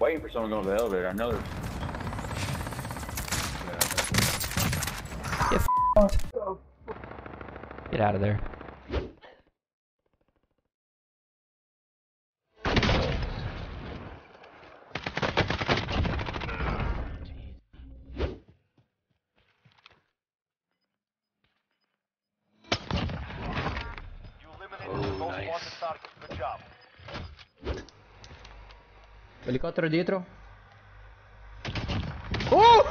waiting for someone to go to the elevator. I know there's... Get f***ed. Get out of there. Elicottero dietro. Oh!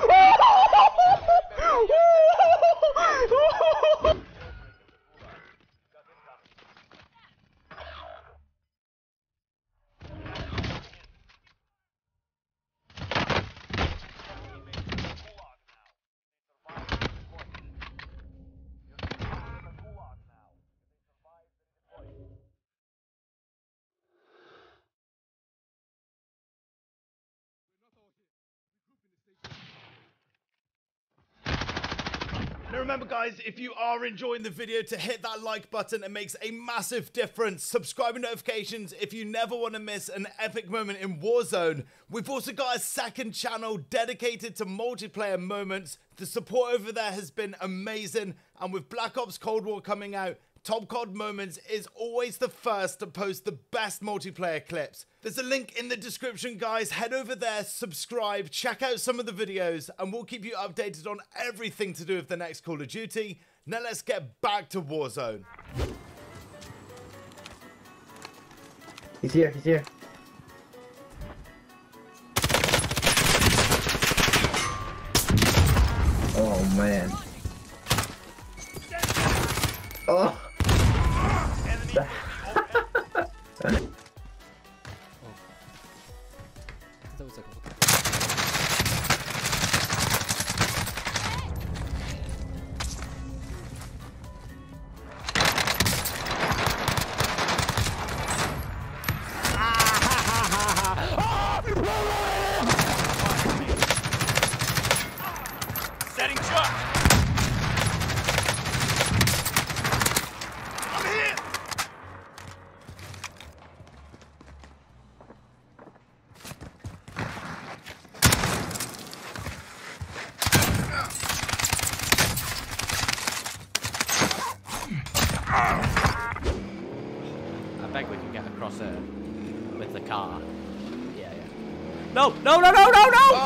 Now remember guys, if you are enjoying the video, to hit that like button, it makes a massive difference. Subscribe and notifications if you never want to miss an epic moment in Warzone. We've also got a second channel dedicated to multiplayer moments. The support over there has been amazing, and with Black Ops Cold War coming out, Top Cod Moments is always the first to post the best multiplayer clips. There's a link in the description, guys. Head over there, subscribe, check out some of the videos, and we'll keep you updated on everything to do with the next Call of Duty. Now let's get back to Warzone. He's here, he's here. Oh, man. Oh! Setting shot! With the car. Yeah, yeah. No, no, no, no, no, no!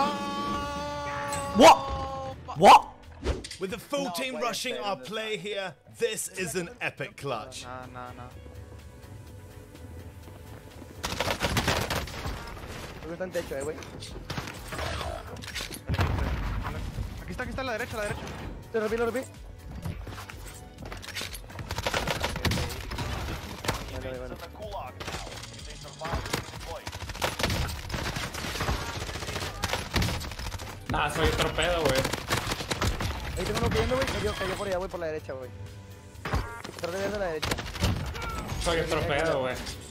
What? What? With the full team rushing our play here, this is an epic clutch. Aquí está, a la derecha. Lo vi. Nah, soy otro pedo, güey. Ahí tengo uno pidiendo, güey. Yo cayó por allá, voy por la derecha, güey. Trate de la derecha. Soy otro pedo, güey.